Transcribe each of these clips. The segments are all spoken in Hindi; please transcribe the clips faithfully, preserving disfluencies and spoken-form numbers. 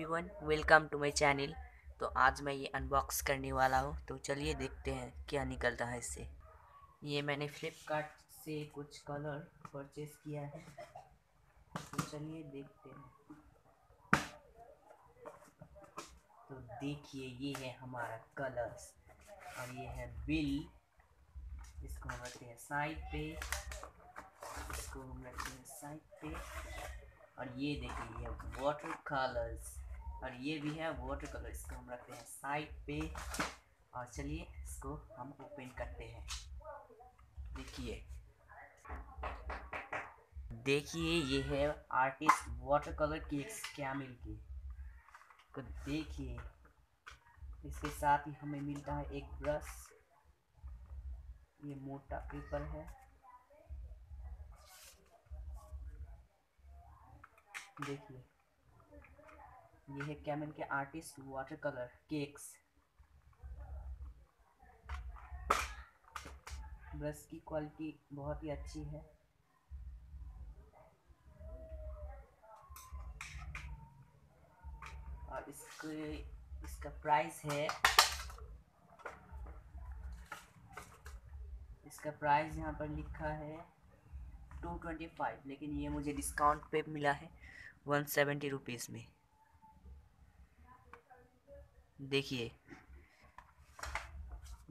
Everyone, welcome to my channel. तो आज मैं ये अनबॉक्स करने वाला हूँ, तो चलिए देखते हैं क्या निकलता है इससे। ये मैंने फ्लिपकार्ट से कुछ कलर परचेस किया है, तो चलिए देखते हैं। तो देखिए, ये है हमारा कलर्स और ये है बिल। इसको हम रखते हैं साइड पे, इसको हम रखते हैं साइड पे। और ये देखिए, ये वाटर कलर्स और ये भी है वाटर कलर, इसको हम रखते हैं साइड पे। और चलिए इसको हम ओपन करते हैं। देखिए देखिए ये है artist water colour cakes Camel की। तो देखिए, इसके साथ ही हमें मिलता है एक ब्रश। ये मोटा पेपर है, देखिए ये है कैमल के artist water colour cakes. Brush की क्वालिटी बहुत ही अच्छी है। और इसके इसका प्राइस है इसका प्राइस यहाँ पर लिखा है टू ट्वेंटी फाइव, लेकिन ये मुझे डिस्काउंट पे मिला है वन सेवेंटी रुपीज़ में। देखिए,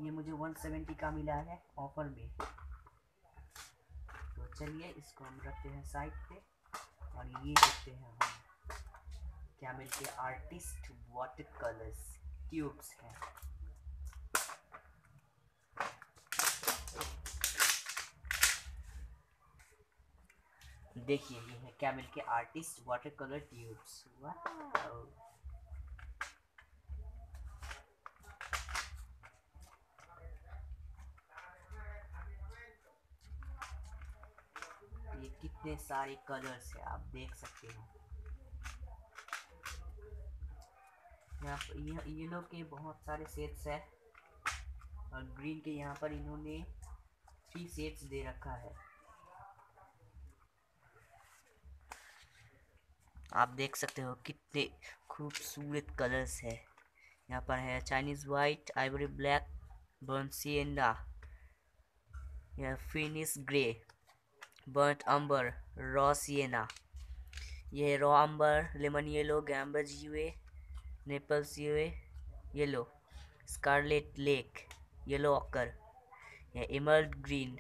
ये मुझे वन सेवेंटी का मिला है ऑफर में। तो चलिए इसको हम रखते हैं साइड पे। और ये देखते हैं हम कैमल के आर्टिस्ट वाटर कलर्स ट्यूब्स हैं। देखिए, ये है कैमल के artist water colour tubes. Wow! ये कितने सारे कलर्स है, आप देख सकते हो। यहाँ पर ये लोग के बहुत सारे शेड्स है और ग्रीन के यहाँ पर इन्होंने थ्री शेड्स दे रखा है, आप देख सकते हो। कितने खूबसूरत कलर्स है। यहाँ पर है Chinese white, ivory black, burnt sienna, यह finish grey, burnt umber, raw sienna, यह है raw umber, lemon yellow, gamboge hue, Naples hue yellow, scarlet lake yellow ochre, यह emerald green,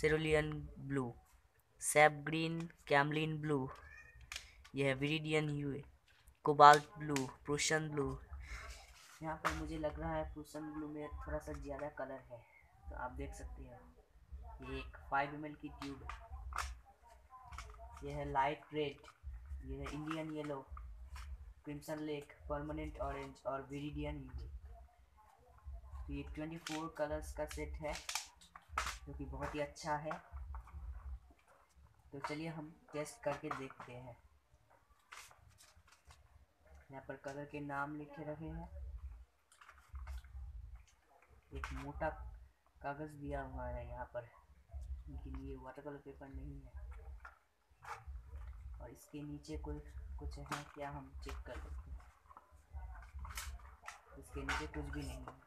cerulean blue, sap green, Camlin blue, यह है viridian hue, cobalt blue, Prussian blue. यहाँ पर मुझे लग रहा है प्रूशियन ब्लू में थोड़ा सा ज़्यादा कलर है, तो आप देख सकते हैं। ये एक फाइव एम एल की ट्यूब है। यह है लाइट रेड, यह है Indian yellow, crimson lake, permanent orange और विरिडियन ह्यू। तो ये ट्वेंटी फोर कलर्स का सेट है, जो कि बहुत ही अच्छा है। तो चलिए हम टेस्ट करके देखते हैं। यहाँ पर कलर के नाम लिखे रखे हैं, एक मोटा कागज दिया हुआ है यहाँ पर, लेकिन ये वाटर कलर पेपर नहीं है। और इसके नीचे कुछ कुछ है क्या, हम चेक कर लेते हैं। इसके नीचे कुछ भी नहीं है।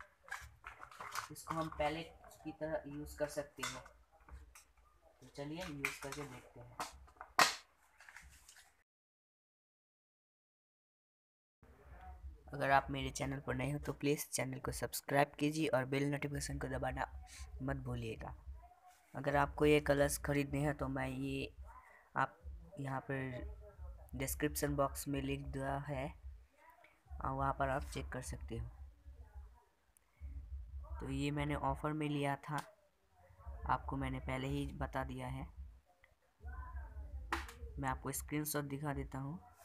इसको हम पैलेट की तरह यूज कर सकते हैं, तो चलिए यूज करके देखते हैं। अगर आप मेरे चैनल पर नए हो तो प्लीज़ चैनल को सब्सक्राइब कीजिए और बेल नोटिफिकेशन को दबाना मत भूलिएगा। अगर आपको ये कलर्स खरीदने हैं तो मैं ये आप यहाँ पर डिस्क्रिप्शन बॉक्स में लिख दिया है और वहाँ पर आप चेक कर सकते हो। तो ये मैंने ऑफ़र में लिया था, आपको मैंने पहले ही बता दिया है। मैं आपको स्क्रीनशॉट दिखा देता हूँ।